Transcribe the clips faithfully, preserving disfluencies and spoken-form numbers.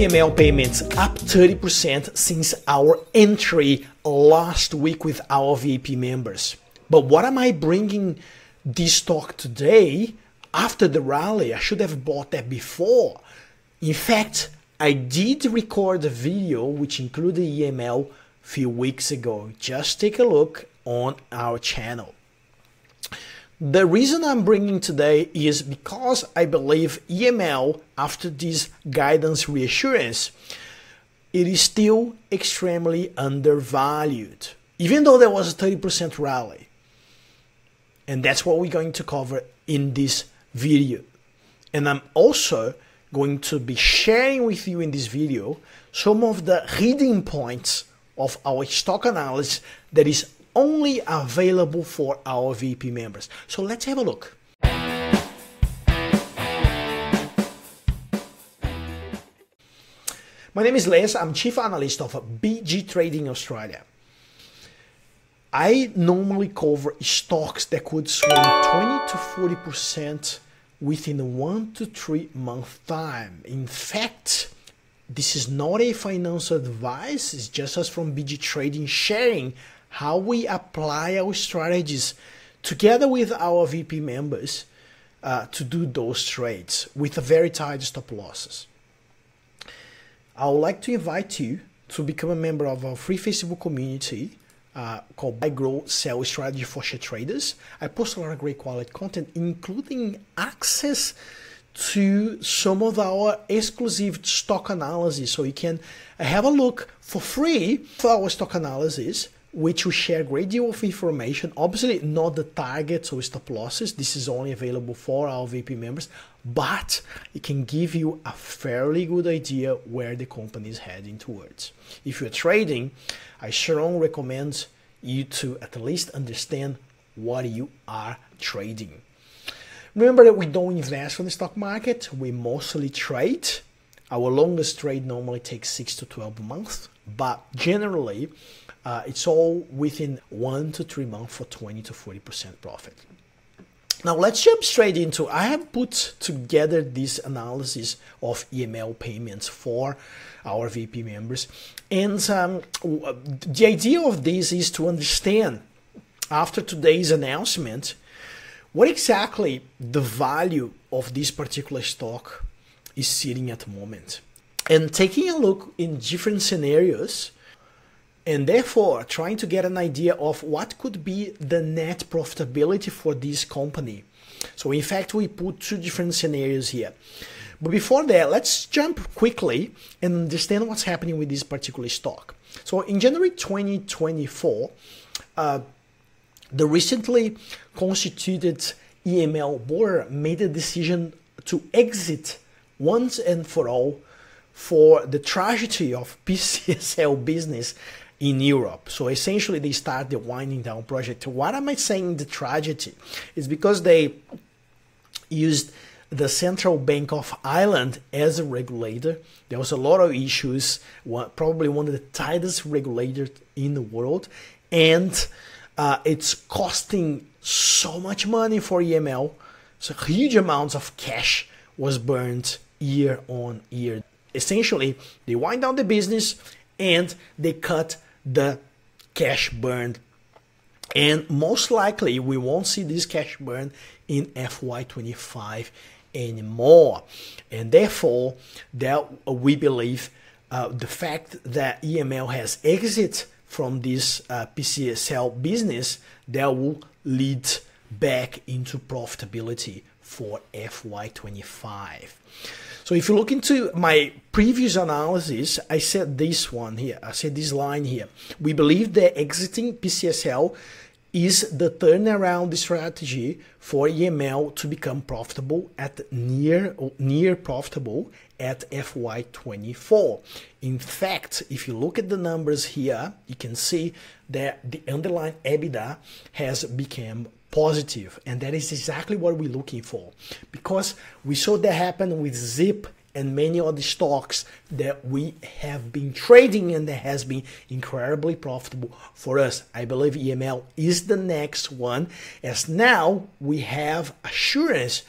E M L payments up thirty percent since our entry last week with our V I P members. But what am I bringing this stock today after the rally? I should have bought that before. In fact, I did record a video which included E M L a few weeks ago. Just take a look on our channel. The reason I'm bringing today is because I believe E M L, after this guidance reassurance, it is still extremely undervalued, even though there was a thirty percent rally. And that's what we're going to cover in this video. And I'm also going to be sharing with you in this video some of the reading points of our stock analysis that is only available for our V I P members. So let's have a look. My name is Les, I'm Chief Analyst of B G Trading Australia. I normally cover stocks that could swing twenty to forty percent within one to three month time. In fact, this is not a financial advice, it's just us from B G Trading sharing how we apply our strategies together with our V I P members uh, to do those trades with a very tight stop losses. I would like to invite you to become a member of our free Facebook community uh, called Buy, Grow, Sell Strategy for Share Traders. I post a lot of great quality content, including access to some of our exclusive stock analysis. So you can have a look for free for our stock analysis, which we share a great deal of information, obviously not the targets or stop losses. This is only available for our V I P members, but it can give you a fairly good idea where the company is heading towards. If you're trading, I strongly recommend you to at least understand what you are trading. Remember that we don't invest in the stock market, we mostly trade. Our longest trade normally takes six to twelve months, but generally, Uh, it's all within one to three months for twenty to forty percent profit. Now let's jump straight into, I have put together this analysis of E M L payments for our V I P members. And um, the idea of this is to understand, after today's announcement, what exactly the value of this particular stock is sitting at the moment. And taking a look in different scenarios, and therefore trying to get an idea of what could be the net profitability for this company. So in fact, we put two different scenarios here. But before that, let's jump quickly and understand what's happening with this particular stock. So in January twenty twenty-four, uh, the recently constituted E M L board made a decision to exit once and for all for the tragedy of P C S I L business in Europe. So essentially they start the winding down project. What am I saying the tragedy? It's because they used the Central Bank of Ireland as a regulator. There was a lot of issues, probably one of the tightest regulators in the world, and uh, it's costing so much money for E M L. So huge amounts of cash was burned year on year. Essentially, they wind down the business and they cut the cash burn. And most likely, we won't see this cash burn in F Y twenty-five anymore. And therefore, that we believe uh, the fact that E M L has exited from this uh, P C S I L business, that will lead back into profitability for F Y twenty-five. So if you look into my previous analysis, I said this one here, I said this line here. We believe that exiting P C S I L is the turnaround strategy for E M L to become profitable at near, near profitable at F Y twenty-four. In fact, if you look at the numbers here, you can see that the underlying EBITDA has become positive, and that is exactly what we're looking for, because we saw that happen with Zip and many other stocks that we have been trading, and that has been incredibly profitable for us. I believe E M L is the next one, as now we have assurance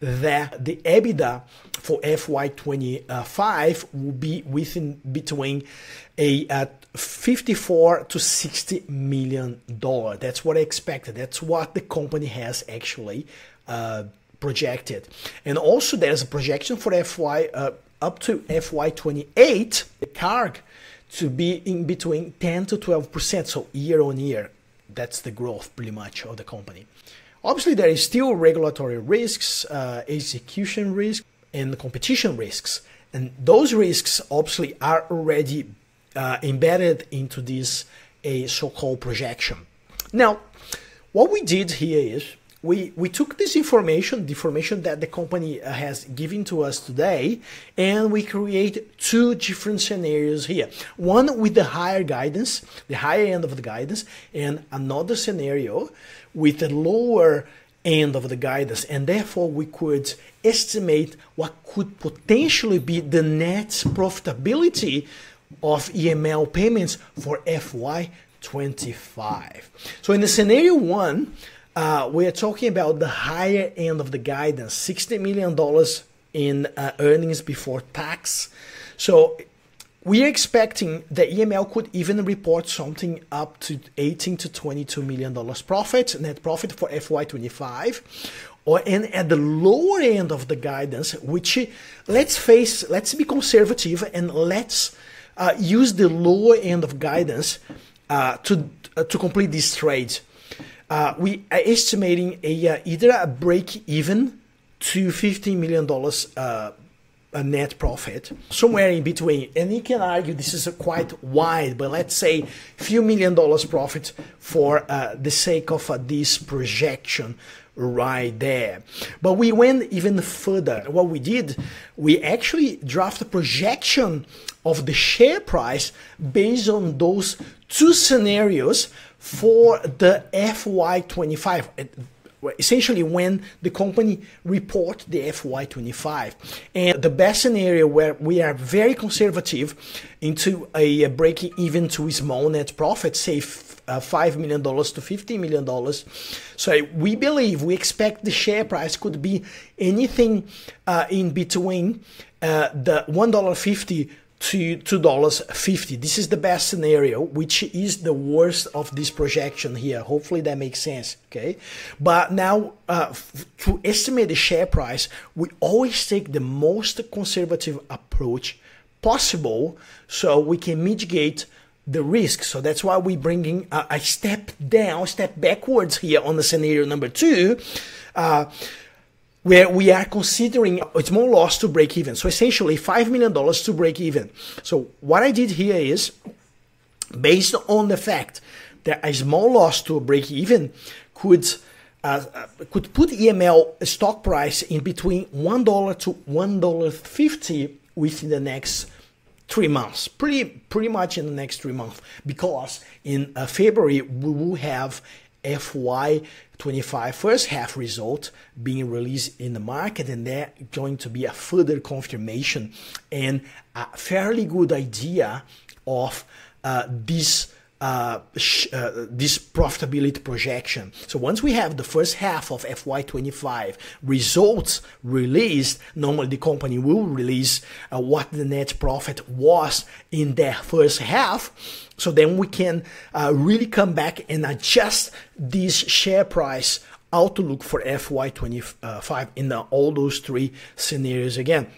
that the EBITDA for F Y twenty-five will be within between a, a fifty-four to sixty million dollars. That's what I expected. That's what the company has actually uh, projected. And also there's a projection for F Y uh, up to F Y twenty-eight, the C A G R to be in between ten to twelve percent. So year on year, that's the growth pretty much of the company. Obviously, there is still regulatory risks, uh, execution risk, and competition risks. And those risks obviously are already uh, embedded into this a so-called projection. Now, what we did here is we, we took this information, the information that the company has given to us today, and we created two different scenarios here. One with the higher guidance, the higher end of the guidance, and another scenario with the lower end of the guidance, and therefore we could estimate what could potentially be the net profitability of E M L payments for F Y twenty-five. So in the scenario one, uh, we are talking about the higher end of the guidance, sixty million dollars in uh, earnings before tax. So we are expecting that E M L could even report something up to eighteen to twenty-two million dollars profit, net profit for F Y twenty-five. Or, and at the lower end of the guidance, which, let's face, let's be conservative and let's uh, use the lower end of guidance uh, to, uh, to complete this trade. Uh, we are estimating a, uh, either a break-even to fifteen million dollars uh, a net profit, somewhere in between. And you can argue this is a quite wide, but let's say a few million dollars profit for uh, the sake of uh, this projection right there. But we went even further. What we did, we actually draft a projection of the share price based on those two scenarios for the F Y twenty-five. Essentially, when the company report the F Y twenty-five, and the best scenario where we are very conservative into a breaking even to small net profit, say five million dollars to fifteen million dollars. So we believe, we expect the share price could be anything uh, in between uh, the one dollar fifty to two dollars fifty. This is the best scenario, which is the worst of this projection here. Hopefully that makes sense, okay? But now, uh, to estimate the share price, we always take the most conservative approach possible so we can mitigate the risk. So that's why we're bringing a, a step down, step backwards here on the scenario number two, uh, where we are considering a small loss to break even. So essentially five million dollars to break even. So what I did here is, based on the fact that a small loss to a break even could, uh, could put E M L stock price in between one dollar to one dollar fifty within the next three months, pretty, pretty much in the next three months, because in uh, February we will have F Y twenty-five first half result being released in the market, and there going to be a further confirmation and a fairly good idea of uh, this uh, sh uh, this profitability projection. So once we have the first half of F Y twenty-five results released, normally the company will release uh, what the net profit was in their first half. So then we can uh, really come back and adjust this share price outlook for F Y twenty-five in the, all those three scenarios again.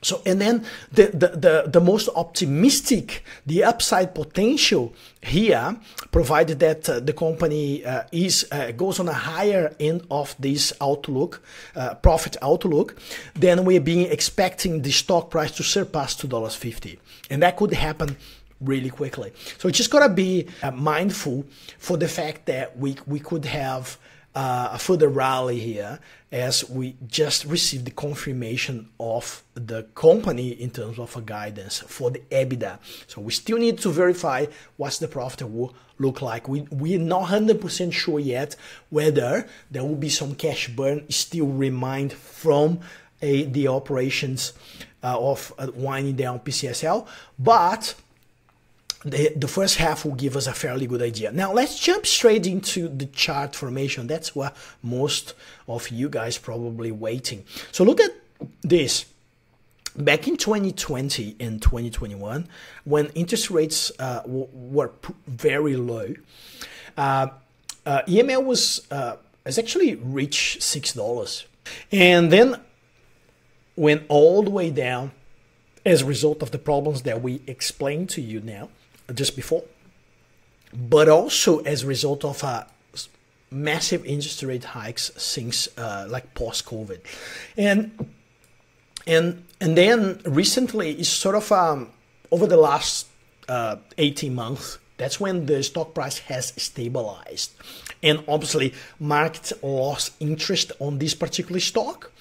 So, and then the, the, the, the most optimistic, the upside potential here, provided that uh, the company uh, is, uh, goes on a higher end of this outlook, uh, profit outlook, then we're being expecting the stock price to surpass two dollars fifty. And that could happen really quickly. So just gotta be uh, mindful for the fact that we we could have uh, a further rally here, as we just received the confirmation of the company in terms of a guidance for the EBITDA. So we still need to verify what's the profit will look like. We we're not one hundred percent sure yet whether there will be some cash burn still remained from a, the operations uh, of uh, winding down P C S I L, but the, the first half will give us a fairly good idea. Now let's jump straight into the chart formation. That's what most of you guys probably waiting. So look at this. Back in twenty twenty and twenty twenty-one, when interest rates uh, were very low, uh, uh, E M L was uh, has actually reached six dollars. And then went all the way down as a result of the problems that we explained to you now, just before, but also as a result of a massive interest rate hikes since uh, like post-COVID. And And and then recently, it's sort of um, over the last uh, eighteen months, that's when the stock price has stabilized. And obviously, market lost interest on this particular stock.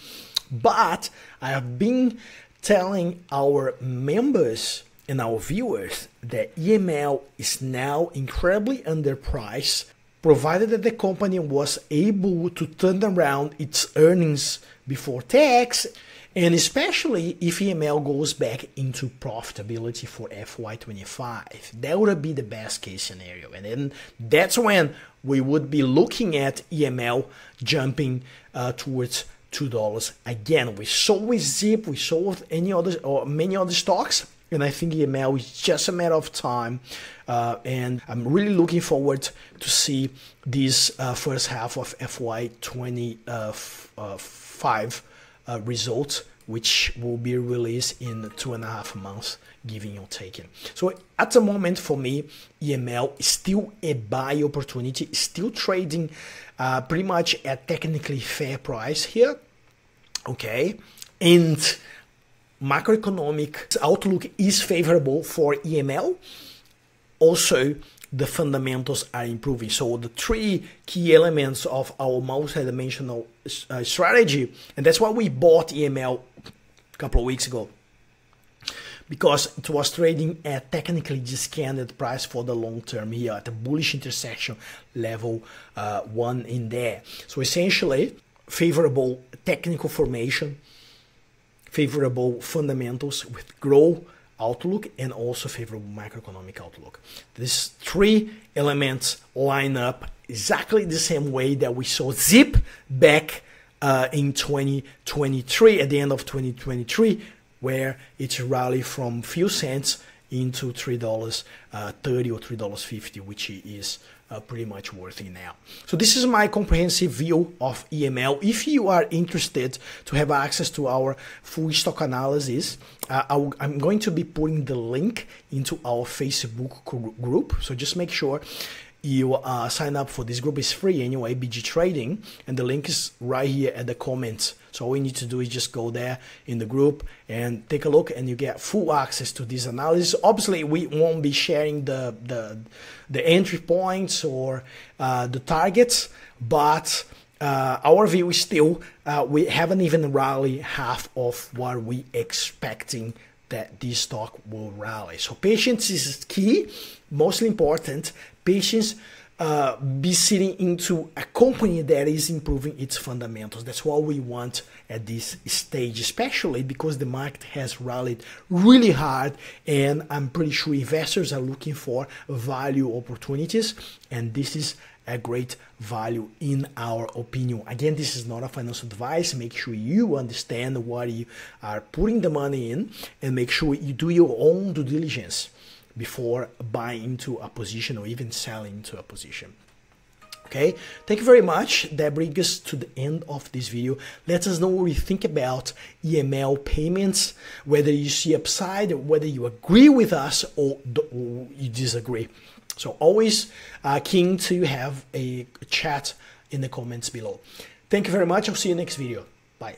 But I have been telling our members and our viewers that E M L is now incredibly underpriced, provided that the company was able to turn around its earnings before tax, and especially if E M L goes back into profitability for F Y twenty-five. That would be the best case scenario. And then that's when we would be looking at E M L jumping uh, towards two dollars again. We saw with Zip, we saw with any other or many other stocks, and I think E M L is just a matter of time. Uh, and I'm really looking forward to see this uh, first half of F Y twenty-five. Uh, results, which will be released in two and a half months, giving or taking. So at the moment, for me, E M L is still a buy opportunity, still trading uh, pretty much at technically fair price here, okay? And macroeconomic outlook is favorable for E M L. Also, the fundamentals are improving. So the three key elements of our multidimensional uh, strategy, and that's why we bought E M L a couple of weeks ago, because it was trading at technically discounted price for the long term here at the bullish intersection level uh, one in there. So essentially, favorable technical formation, favorable fundamentals with growth outlook, and also favorable macroeconomic outlook. These three elements line up exactly the same way that we saw Zip back uh, in twenty twenty-three, at the end of twenty twenty-three, where it rallied from few cents into three dollars thirty uh, or three dollars fifty, which is uh, pretty much worth it now. So this is my comprehensive view of E M L. If you are interested to have access to our full stock analysis, uh, I'll, I'm going to be putting the link into our Facebook group. So just make sure you uh, sign up for this group. It's free anyway, B G Trading, and the link is right here at the comments. So all you need to do is just go there in the group and take a look, and you get full access to this analysis. Obviously, we won't be sharing the the, the entry points or uh, the targets, but uh, our view is still uh, we haven't even rallied half of what we expecting that this stock will rally. So patience is key, mostly important. Patience uh, be sitting into a company that is improving its fundamentals. That's what we want at this stage, especially because the market has rallied really hard, and I'm pretty sure investors are looking for value opportunities, and this is a great value in our opinion. Again, this is not a financial advice. Make sure you understand what you are putting the money in, and make sure you do your own due diligence before buying into a position or even selling into a position. Okay, thank you very much. That brings us to the end of this video. Let us know what you think about E M L payments, whether you see upside, whether you agree with us or you disagree. So always uh, keen to have a chat in the comments below. Thank you very much. I'll see you next video. Bye.